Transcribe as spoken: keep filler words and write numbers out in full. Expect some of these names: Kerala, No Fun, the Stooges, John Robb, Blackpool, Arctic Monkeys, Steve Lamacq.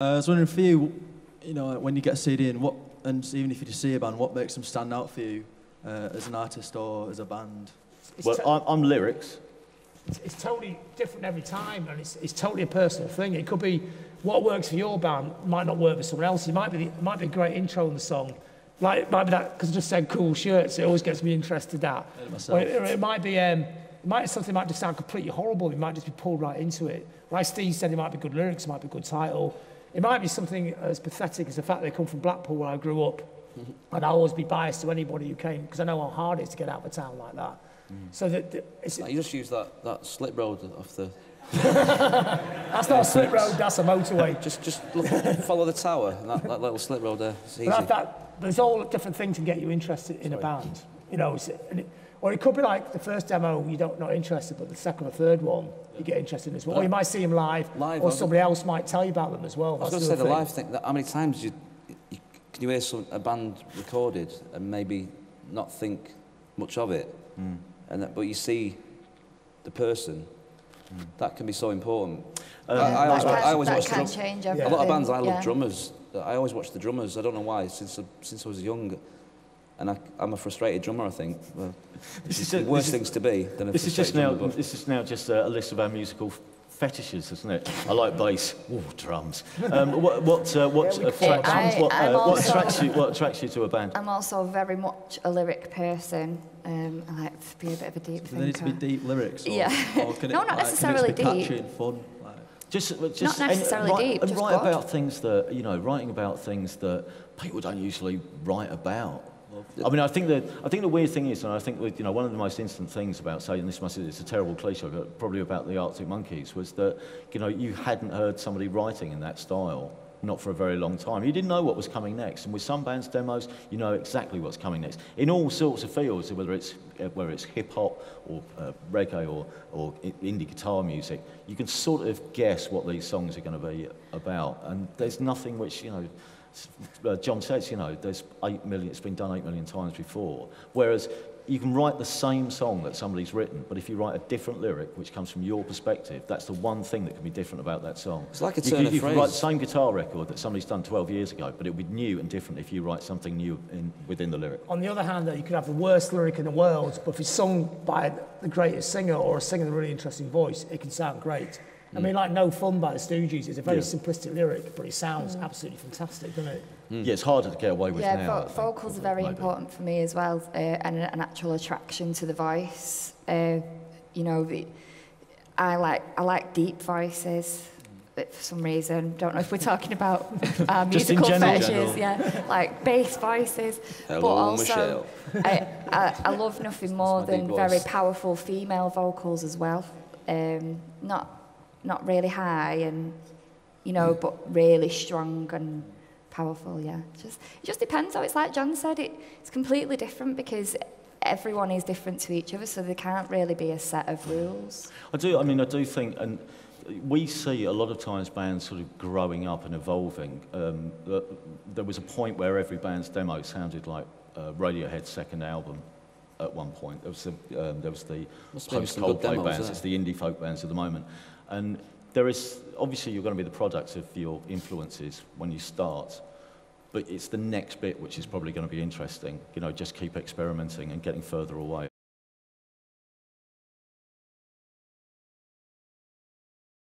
Uh, I was wondering for you, you know, when you get a C D in, what, and even if you just see a band, what makes them stand out for you uh, as an artist or as a band? It's well, I'm, I'm lyrics. It's, it's totally different every time, and it's, it's totally a personal thing. It could be what works for your band might not work for someone else. It might be, the, it might be a great intro in the song. Like, it might be that, because I just said cool shirts, it always gets me interested that. Or it, it might be, um, it might, something might just sound completely horrible, it might just be pulled right into it. Like Steve said, it might be good lyrics, it might be a good title. It might be something as pathetic as the fact that they come from Blackpool where I grew up, mm-hmm. and I'll always be biased to anybody who came, because I know how hard it is to get out of a town like that. Mm. So that, that it's, like you just use that, that slip road off the... That's not a slip road, that's a motorway. just just look, follow the tower, and that, that little slip road there, it's easy. That, that, there's all different things to get you interested in Sorry. a band. You know, it, or it could be like the first demo, you're don't, not interested, but the second or third one, yeah. you get interested in as well. But or you might see them live, live or somebody else might tell you about them as well. I was going to say the thing. live thing, that how many times you, you, can you hear some, a band recorded and maybe not think much of it? Mm. And that, but you see the person, mm. that can be so important. Um, I, I always, can, I always watch can drum, change everything. A lot of bands, I love yeah. drummers. I always watch the drummers, I don't know why, since, since I was young. And I, I'm a frustrated drummer, I think. Well, this is the worst this things is, to be than a this is just now. Drummer, this is now just a, a list of our musical fetishes, isn't it? I like bass, ooh, drums. Um, what what, uh, what, yeah, attracts, I, what, uh, what attracts you? What attracts you to a band? I'm also very much a lyric person. Um, I like to be a bit of a deep so thinker. There needs to be deep lyrics. Or, yeah. Or can no, it, not like, necessarily can it be deep. Catchy and fun. Like, just, just not necessarily and, and write, deep. And just write God. about things that you know. Writing about things that people don't usually write about. I mean, I think the I think the weird thing is, and I think you know, one of the most instant things about saying this must it's a terrible cliche, but probably about the Arctic Monkeys was that you know you hadn't heard somebody writing in that style, not for a very long time. You didn't know what was coming next, and with some bands' demos, you know exactly what's coming next in all sorts of fields, whether it's whether it's hip hop or uh, reggae or or indie guitar music. You can sort of guess what these songs are going to be about, and there's nothing which you know. Uh, John says, you know, there's eight million. It's been done eight million times before. Whereas you can write the same song that somebody's written, but if you write a different lyric, which comes from your perspective, that's the one thing that can be different about that song. It's like a turn of phrase. You can write the same guitar record that somebody's done twelve years ago, but it would be new and different if you write something new in, within the lyric. On the other hand, though, you could have the worst lyric in the world, but if it's sung by the greatest singer or a singer with a really interesting voice, it can sound great. I mean, like No Fun by the Stooges is a very yeah. simplistic lyric, but it sounds mm. absolutely fantastic, doesn't it? Mm. Yeah, it's harder to get away with yeah, now. Yeah, vocals are very Maybe. important for me as well, uh, and an actual attraction to the voice. Uh, you know, the, I like I like deep voices, but for some reason, don't know if we're talking about our musical fetishes, yeah, like bass voices, Hello, but also I, I, I love nothing more than very powerful female vocals as well. Um, not. Not really high and, you know, but really strong and powerful, yeah. Just, it just depends how it's like John said, it, it's completely different because everyone is different to each other, so there can't really be a set of rules. I do, I mean, I do think, and we see a lot of times bands sort of growing up and evolving. Um, there was a point where every band's demo sounded like uh, Radiohead's second album. At one point, there was the, um, there was the post-Coldplay bands, there. It's the indie folk bands at the moment. And there is, obviously you're going to be the product of your influences when you start, but it's the next bit which is probably going to be interesting. You know, just keep experimenting and getting further away.